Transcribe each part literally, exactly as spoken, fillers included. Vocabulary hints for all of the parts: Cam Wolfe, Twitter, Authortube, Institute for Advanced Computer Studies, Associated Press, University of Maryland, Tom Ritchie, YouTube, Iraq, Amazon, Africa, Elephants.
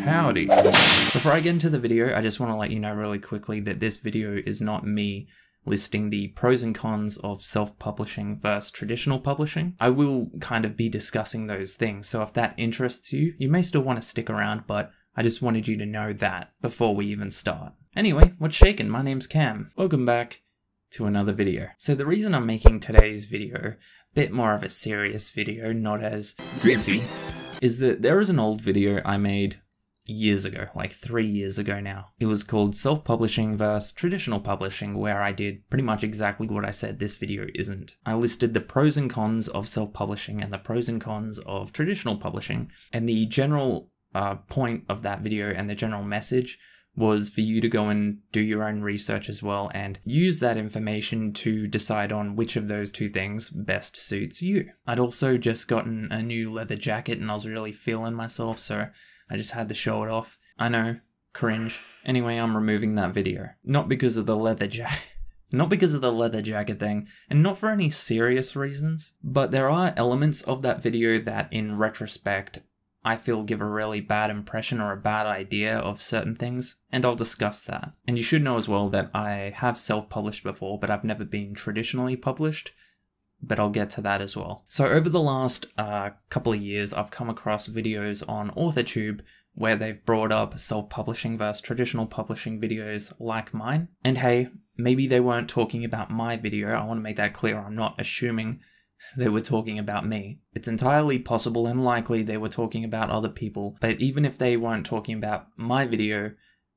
Howdy. Before I get into the video, I just want to let you know really quickly that this video is not me listing the pros and cons of self-publishing versus traditional publishing. I will kind of be discussing those things, so if that interests you, you may still want to stick around, but I just wanted you to know that before we even start. Anyway, what's shaking? My name's Cam. Welcome back to another video. So the reason I'm making today's video a bit more of a serious video, not as griffy, is that there is an old video I made years ago, like three years ago now. It was called Self-Publishing versus Traditional Publishing, where I did pretty much exactly what I said this video isn't. I listed the pros and cons of self-publishing and the pros and cons of traditional publishing, and the general uh, point of that video and the general message was for you to go and do your own research as well and use that information to decide on which of those two things best suits you. I'd also just gotten a new leather jacket and I was really feeling myself, so I just had to show it off. I know, cringe. Anyway, I'm removing that video. Not because of the leather jacket. Not because of the leather jacket thing, and not for any serious reasons, but there are elements of that video that in retrospect I feel give a really bad impression or a bad idea of certain things, and I'll discuss that. And you should know as well that I have self-published before, but I've never been traditionally published, but I'll get to that as well. So over the last uh, couple of years, I've come across videos on Authortube where they've brought up self-publishing versus traditional publishing videos like mine. And hey, maybe they weren't talking about my video. I want to make that clear. I'm not assuming they were talking about me. It's entirely possible and likely they were talking about other people, but even if they weren't talking about my video,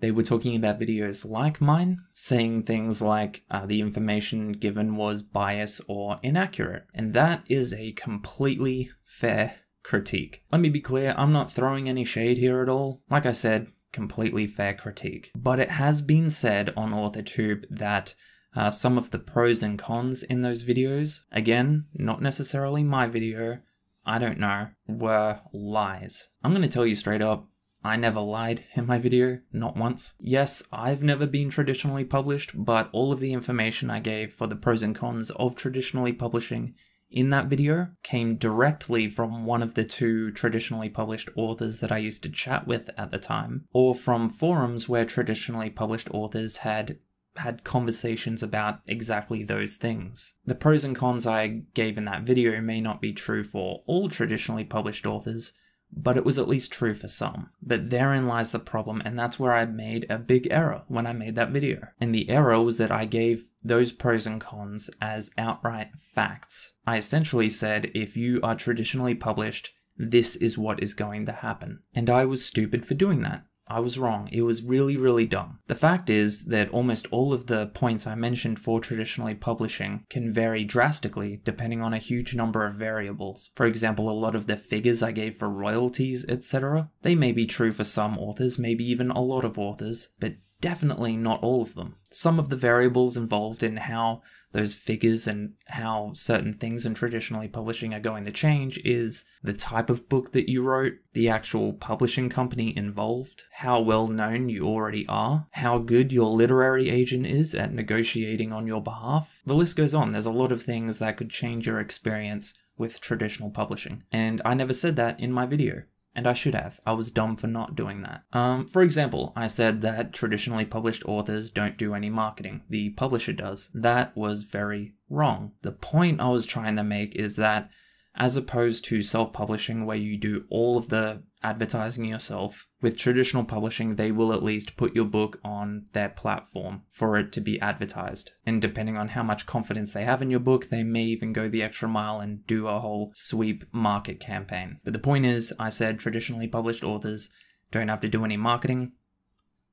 they were talking about videos like mine, saying things like uh, the information given was biased or inaccurate. And that is a completely fair critique. Let me be clear, I'm not throwing any shade here at all. Like I said, completely fair critique. But it has been said on Authortube that Uh, some of the pros and cons in those videos, again, not necessarily my video, I don't know, were lies. I'm gonna tell you straight up, I never lied in my video, not once. Yes, I've never been traditionally published, but all of the information I gave for the pros and cons of traditionally publishing in that video came directly from one of the two traditionally published authors that I used to chat with at the time, or from forums where traditionally published authors had had conversations about exactly those things. The pros and cons I gave in that video may not be true for all traditionally published authors, but it was at least true for some. But therein lies the problem, and that's where I made a big error when I made that video. And the error was that I gave those pros and cons as outright facts. I essentially said, if you are traditionally published, this is what is going to happen. And I was stupid for doing that. I was wrong. It was really, really dumb. The fact is that almost all of the points I mentioned for traditionally publishing can vary drastically depending on a huge number of variables. For example, a lot of the figures I gave for royalties, et cetera, they may be true for some authors, maybe even a lot of authors, but definitely not all of them. Some of the variables involved in how those figures and how certain things in traditionally publishing are going to change is the type of book that you wrote, the actual publishing company involved, how well known you already are, how good your literary agent is at negotiating on your behalf. The list goes on. There's a lot of things that could change your experience with traditional publishing. And I never said that in my video. And I should have. I was dumb for not doing that. Um, for example, I said that traditionally published authors don't do any marketing. The publisher does. That was very wrong. The point I was trying to make is that as opposed to self-publishing where you do all of the advertising yourself, with traditional publishing they will at least put your book on their platform for it to be advertised. And depending on how much confidence they have in your book, they may even go the extra mile and do a whole sweep market campaign. But the point is, I said traditionally published authors don't have to do any marketing.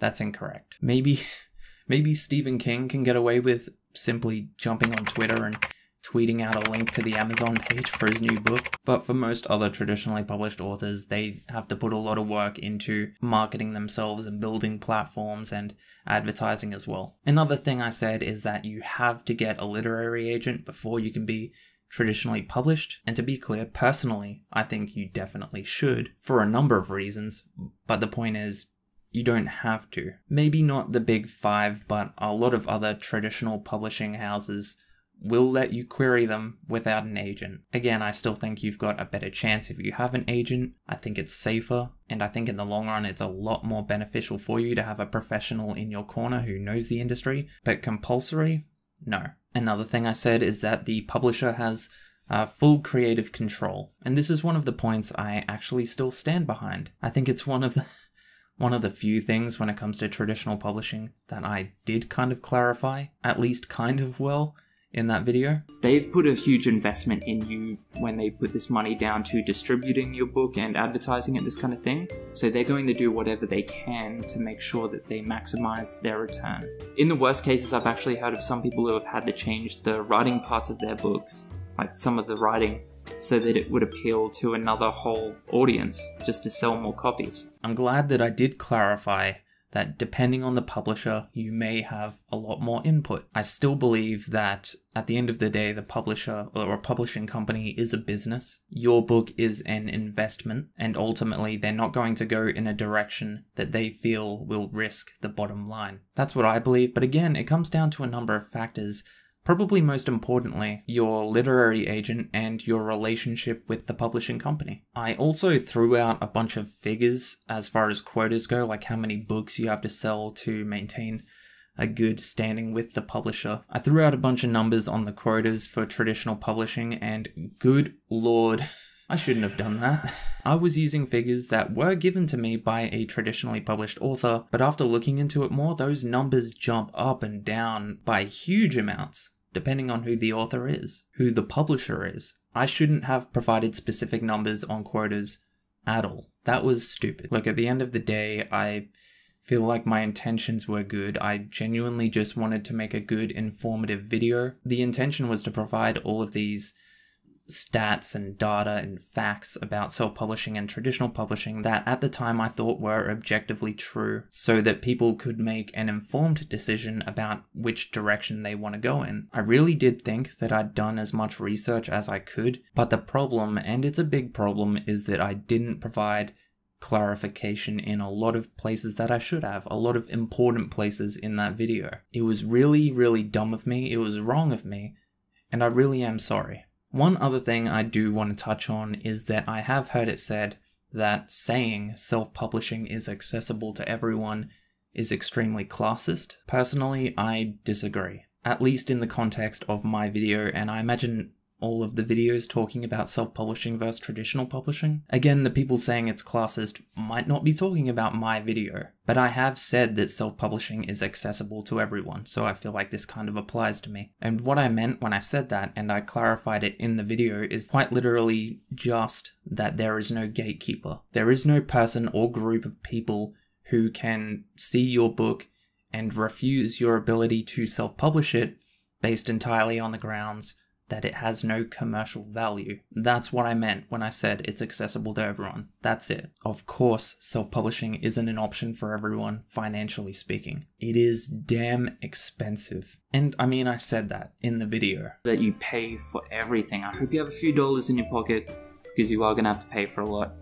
That's incorrect. Maybe, maybe Stephen King can get away with simply jumping on Twitter and tweeting out a link to the Amazon page for his new book, but for most other traditionally published authors, they have to put a lot of work into marketing themselves and building platforms and advertising as well. Another thing I said is that you have to get a literary agent before you can be traditionally published, and to be clear, personally, I think you definitely should for a number of reasons, but the point is, you don't have to. Maybe not the big five, but a lot of other traditional publishing houses will let you query them without an agent. Again, I still think you've got a better chance if you have an agent. I think it's safer, and I think in the long run it's a lot more beneficial for you to have a professional in your corner who knows the industry, but compulsory? No. Another thing I said is that the publisher has Uh, full creative control, and this is one of the points I actually still stand behind. I think it's one of the one of the few things when it comes to traditional publishing that I did kind of clarify, at least kind of well, in that video. They put a huge investment in you when they put this money down to distributing your book and advertising it, this kind of thing. So they're going to do whatever they can to make sure that they maximize their return. In the worst cases, I've actually heard of some people who have had to change the writing parts of their books, like some of the writing, so that it would appeal to another whole audience just to sell more copies. I'm glad that I did clarify that depending on the publisher, you may have a lot more input. I still believe that at the end of the day, the publisher or a publishing company is a business. Your book is an investment, and ultimately they're not going to go in a direction that they feel will risk the bottom line. That's what I believe, but again, it comes down to a number of factors. Probably most importantly, your literary agent and your relationship with the publishing company. I also threw out a bunch of figures as far as quotas go, like how many books you have to sell to maintain a good standing with the publisher. I threw out a bunch of numbers on the quotas for traditional publishing, and good lord, I shouldn't have done that. I was using figures that were given to me by a traditionally published author, but after looking into it more, those numbers jump up and down by huge amounts, depending on who the author is, who the publisher is. I shouldn't have provided specific numbers on quotas at all. That was stupid. Look, at the end of the day, I feel like my intentions were good. I genuinely just wanted to make a good, informative video. The intention was to provide all of these stats and data and facts about self-publishing and traditional publishing that at the time I thought were objectively true, so that people could make an informed decision about which direction they want to go in. I really did think that I'd done as much research as I could, but the problem, and it's a big problem, is that I didn't provide clarification in a lot of places that I should have, a lot of important places in that video. It was really, really dumb of me, it was wrong of me, and I really am sorry. One other thing I do want to touch on is that I have heard it said that saying self-publishing is accessible to everyone is extremely classist. Personally, I disagree, at least in the context of my video, and I imagine all of the videos talking about self-publishing versus traditional publishing. Again, the people saying it's classist might not be talking about my video, but I have said that self-publishing is accessible to everyone, so I feel like this kind of applies to me. And what I meant when I said that, and I clarified it in the video, is quite literally just that there is no gatekeeper. There is no person or group of people who can see your book and refuse your ability to self-publish it based entirely on the grounds that it has no commercial value. That's what I meant when I said it's accessible to everyone. That's it. Of course, self-publishing isn't an option for everyone, financially speaking. It is damn expensive. And I mean, I said that in the video. That you pay for everything. I hope you have a few dollars in your pocket, because you are gonna have to pay for a lot.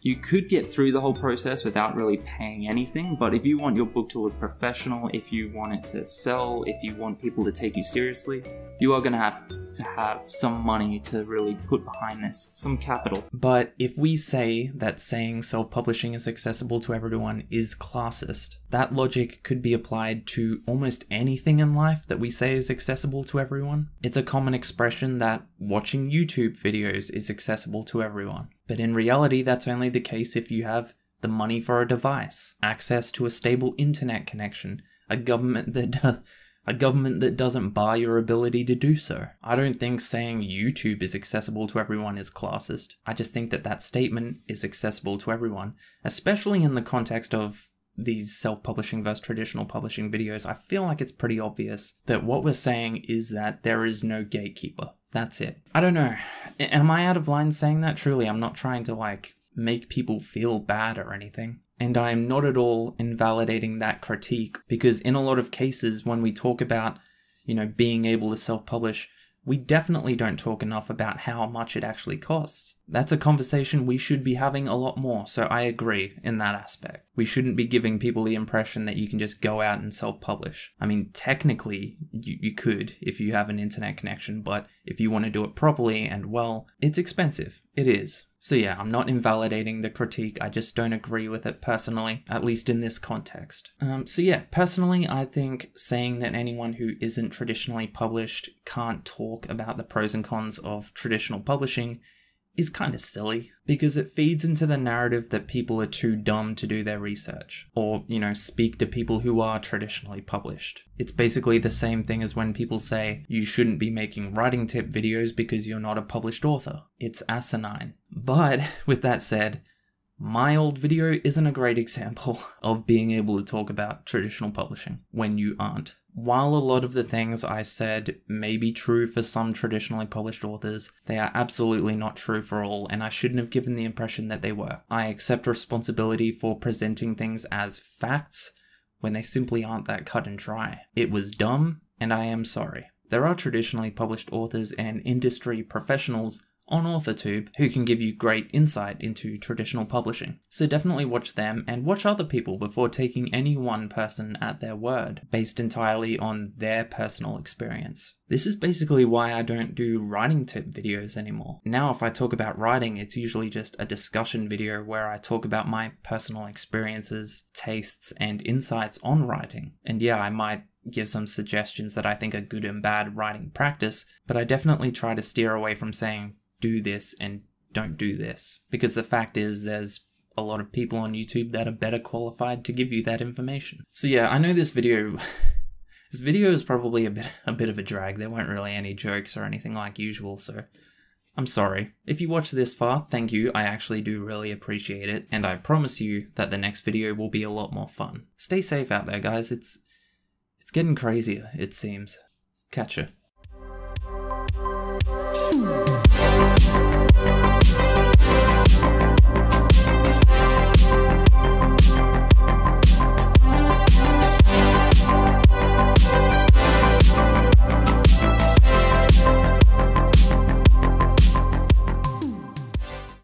You could get through the whole process without really paying anything, but if you want your book to look professional, if you want it to sell, if you want people to take you seriously, you are gonna have to have some money to really put behind this, some capital. But if we say that saying self-publishing is accessible to everyone is classist, that logic could be applied to almost anything in life that we say is accessible to everyone. It's a common expression that watching YouTube videos is accessible to everyone. But in reality, that's only the case if you have the money for a device, access to a stable internet connection, a government that does, a government that doesn't bar your ability to do so. I don't think saying YouTube is accessible to everyone is classist. I just think that that statement is accessible to everyone, especially in the context of these self-publishing versus traditional publishing videos. I feel like it's pretty obvious that what we're saying is that there is no gatekeeper. That's it. I don't know. Am I out of line saying that? Truly, I'm not trying to like make people feel bad or anything. And I am not at all invalidating that critique, because in a lot of cases when we talk about, you know, being able to self-publish, we definitely don't talk enough about how much it actually costs. That's a conversation we should be having a lot more, so I agree in that aspect. We shouldn't be giving people the impression that you can just go out and self-publish. I mean, technically, you, you could if you have an internet connection, but if you want to do it properly and well, it's expensive. It is. So yeah, I'm not invalidating the critique, I just don't agree with it personally, at least in this context. Um, so yeah, personally I think saying that anyone who isn't traditionally published can't talk about the pros and cons of traditional publishing is kind of silly, because it feeds into the narrative that people are too dumb to do their research, or, you know, speak to people who are traditionally published. It's basically the same thing as when people say, you shouldn't be making writing tip videos because you're not a published author. It's asinine. But, with that said, my old video isn't a great example of being able to talk about traditional publishing when you aren't. While a lot of the things I said may be true for some traditionally published authors, they are absolutely not true for all, and I shouldn't have given the impression that they were. I accept responsibility for presenting things as facts when they simply aren't that cut and dry. It was dumb, and I am sorry. There are traditionally published authors and industry professionals on Authortube who can give you great insight into traditional publishing. So definitely watch them and watch other people before taking any one person at their word, based entirely on their personal experience. This is basically why I don't do writing tip videos anymore. Now if I talk about writing, it's usually just a discussion video where I talk about my personal experiences, tastes, and insights on writing. And yeah, I might give some suggestions that I think are good and bad writing practice, but I definitely try to steer away from saying, do this and don't do this, because the fact is there's a lot of people on YouTube that are better qualified to give you that information. So yeah, I know this video this video is probably a bit a bit of a drag. There weren't really any jokes or anything like usual, so I'm sorry. If you watched this far, thank you, I actually do really appreciate it, and I promise you that the next video will be a lot more fun. Stay safe out there, guys. It's it's getting crazier, it seems. Catch ya.